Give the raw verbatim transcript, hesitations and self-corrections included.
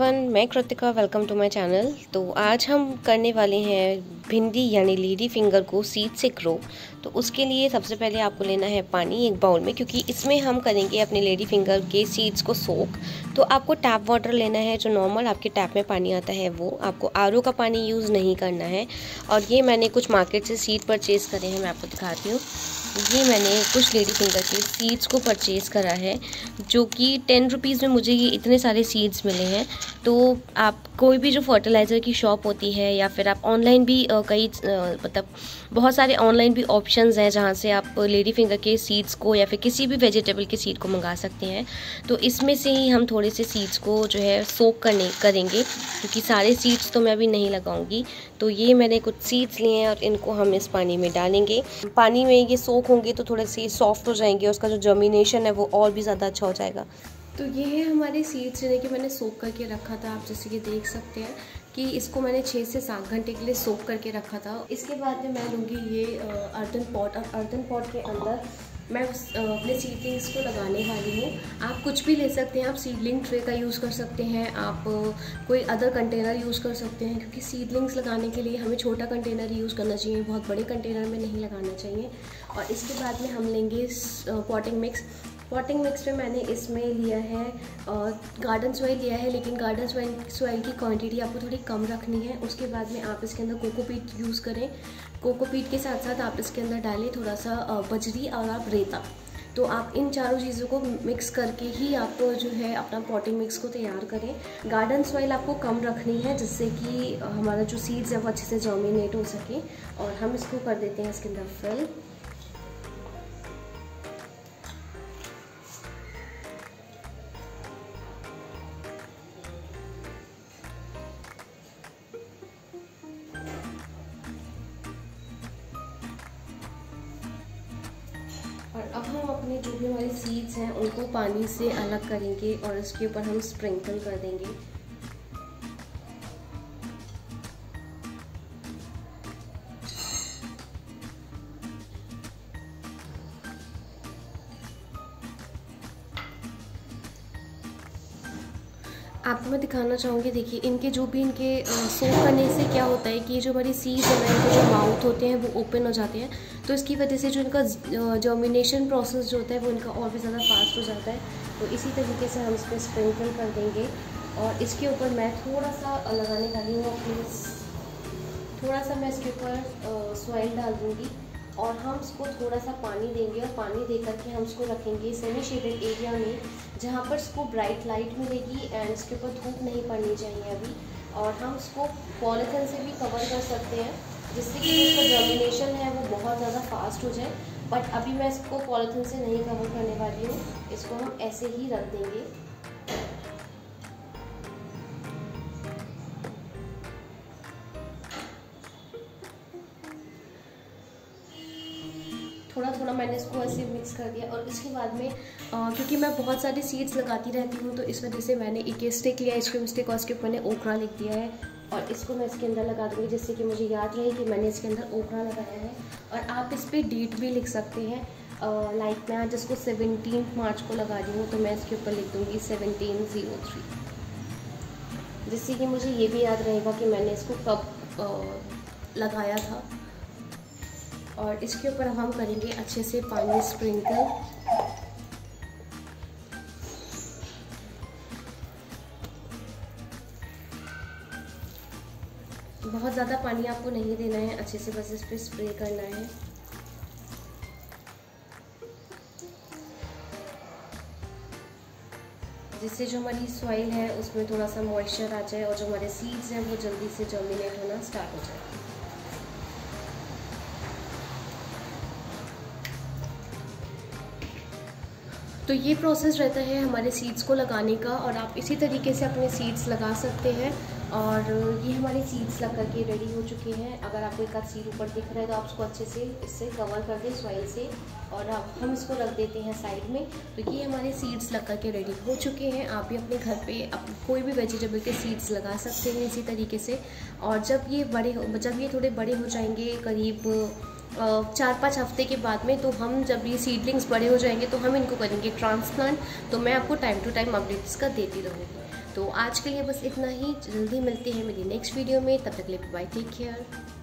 Everyone, मैं Kritika, welcome to my channel. तो आज हम करने वाले हैं भिंडी यानी लेडी फिंगर को सीड से ग्रो। तो उसके लिए सबसे पहले आपको लेना है पानी एक बाउल में, क्योंकि इसमें हम करेंगे अपने लेडी फिंगर के सीड्स को सोक। तो आपको टैप वाटर लेना है, जो नॉर्मल आपके टैप में पानी आता है वो। आपको आर ओ का पानी यूज़ नहीं करना है। और ये मैंने कुछ मार्केट से सीड परचेज़ करे हैं, मैं आपको दिखाती हूँ। ये मैंने कुछ लेडी फिंगर के सीड्स को परचेज़ करा है, जो कि टेन रुपीज़ में मुझे ये इतने सारे सीड्स मिले हैं। तो आप कोई भी जो फर्टिलाइज़र की शॉप होती है, या फिर आप ऑनलाइन भी कई मतलब बहुत सारे ऑनलाइन भी ऑप्शंस हैं जहाँ से आप लेडी फिंगर के सीड्स को या फिर किसी भी वेजिटेबल के सीड को मंगा सकते हैं। तो इसमें से ही हम थोड़े से सीड्स को जो है सोक करने करेंगे, क्योंकि सारे सीड्स तो मैं अभी नहीं लगाऊंगी। तो ये मैंने कुछ सीड्स लिए हैं और इनको हम इस पानी में डालेंगे। पानी में ये सोक होंगे तो थोड़े से सॉफ्ट हो जाएंगे, उसका जो जर्मिनेशन है वो और भी ज़्यादा अच्छा हो जाएगा। तो ये है हमारे सीड्स, जिन्हें कि मैंने सोक करके रखा था। आप जैसे कि देख सकते हैं कि इसको मैंने छः से सात घंटे के लिए सोक करके रखा था। इसके बाद में मैं लूँगी ये अर्तन पॉट, और अर्तन पॉट के अंदर मैं अपने सीडलिंग्स को लगाने वाली हूँ। आप कुछ भी ले सकते हैं, आप सीडलिंग ट्रे का यूज़ कर सकते हैं, आप कोई अदर कंटेनर यूज़ कर सकते हैं, क्योंकि सीडलिंग्स लगाने के लिए हमें छोटा कंटेनर यूज़ करना चाहिए, बहुत बड़े कंटेनर में नहीं लगाना चाहिए। और इसके बाद में हम लेंगे पॉटिंग मिक्स। पॉटिंग मिक्स में मैंने इसमें लिया है गार्डन सॉइल लिया है, लेकिन गार्डन सॉइल सॉइल की क्वांटिटी आपको थोड़ी कम रखनी है। उसके बाद में आप इसके अंदर कोकोपीट यूज़ करें। कोकोपीट के साथ साथ आप इसके अंदर डालें थोड़ा सा बजरी और आप रेता। तो आप इन चारों चीज़ों को मिक्स करके ही आप जो है अपना पॉटिंग मिक्स को तैयार करें। गार्डन सॉइल आपको कम रखनी है, जिससे कि हमारा जो सीड्स है वो अच्छे से जर्मिनेट हो सके। और हम इसको कर देते हैं इसके अंदर फिल। और अब हम अपने जो भी हमारे सीड्स हैं उनको पानी से अलग करेंगे और इसके ऊपर हम स्प्रिंकल कर देंगे। आपको मैं दिखाना चाहूँगी, देखिए इनके जो भी इनके सोक करने से क्या होता है कि जो हमारी सीड्स हैं इनके जो माउथ होते हैं वो ओपन हो जाते हैं। तो इसकी वजह से जो इनका जर्मिनेशन प्रोसेस जो होता है वो इनका और भी ज़्यादा फास्ट हो जाता है। तो इसी तरीके से हम इस पर स्प्रिंकल कर देंगे। और इसके ऊपर मैं थोड़ा सा लगाने वाली हूँ, थोड़ा सा मैं इसके ऊपर सॉइल डाल दूँगी और हम इसको थोड़ा सा पानी देंगे। और पानी दे करके हम इसको रखेंगे सेमी शेडेड एरिया में, जहाँ पर इसको ब्राइट लाइट मिलेगी एंड इसके ऊपर धूप नहीं पड़नी चाहिए अभी। और हम इसको पॉलीथिन से भी कवर कर सकते हैं, जिससे कि इसका जर्मिनेशन है वो बहुत ज़्यादा फास्ट हो जाए। बट अभी मैं इसको पॉलीथिन से नहीं कवर करने वाली हूँ, इसको हम ऐसे ही रख देंगे। थोड़ा थोड़ा मैंने इसको ऐसे मिक्स कर दिया। और इसके बाद में आ, क्योंकि मैं बहुत सारे सीड्स लगाती रहती हूँ, तो इस वजह से मैंने एक स्टिक लिया, इसके मिस्टेक और इसके ऊपर मैंने ओखरा लिख दिया है। और इसको मैं इसके अंदर लगा दूँगी, जिससे कि मुझे याद रहे कि मैंने इसके अंदर ओखरा लगाया है। और आप इस पर डेट भी लिख सकते हैं, लाइक मैं आज इसको सेवनटीन मार्च को लगा रही हूँ, तो मैं इसके ऊपर लिख दूँगी सेवनटीन ज़ीरो थ्री, जिससे कि मुझे ये भी याद रहेगा कि मैंने इसको कब आ, लगाया था। और इसके ऊपर हम करेंगे अच्छे से पानी स्प्रिंकल। बहुत ज़्यादा पानी आपको नहीं देना है, अच्छे से बस इस पर स्प्रे करना है। जिससे जो हमारी सॉइल है उसमें थोड़ा सा मॉइस्चर आ जाए और जो हमारे सीड्स हैं वो जल्दी से जर्मिनेट होना स्टार्ट हो जाए। तो ये प्रोसेस रहता है हमारे सीड्स को लगाने का, और आप इसी तरीके से अपने सीड्स लगा सकते हैं। और ये हमारे सीड्स लग करके रेडी हो चुके हैं। अगर आपको एक आध सीड ऊपर दिख रहा है तो आप उसको अच्छे से इससे कवर कर दें सॉइल से, और आप हम इसको रख देते हैं साइड में। तो ये हमारे सीड्स लग करके रेडी हो चुके हैं। आप भी अपने घर पे आप कोई भी वेजिटेबल के सीड्स लगा सकते हैं इसी तरीके से। और जब ये बड़े हो जब ये थोड़े बड़े हो जाएंगे, करीब चार पाँच हफ्ते के बाद में, तो हम जब ये सीडलिंग्स बड़े हो जाएंगे तो हम इनको करेंगे ट्रांसप्लांट। तो मैं आपको टाइम टू टाइम अपडेट्स का देती रहूँगी। तो आज के लिए बस इतना ही, जल्दी मिलते हैं मेरी नेक्स्ट वीडियो में, तब तक के लिए बाय, टेक केयर।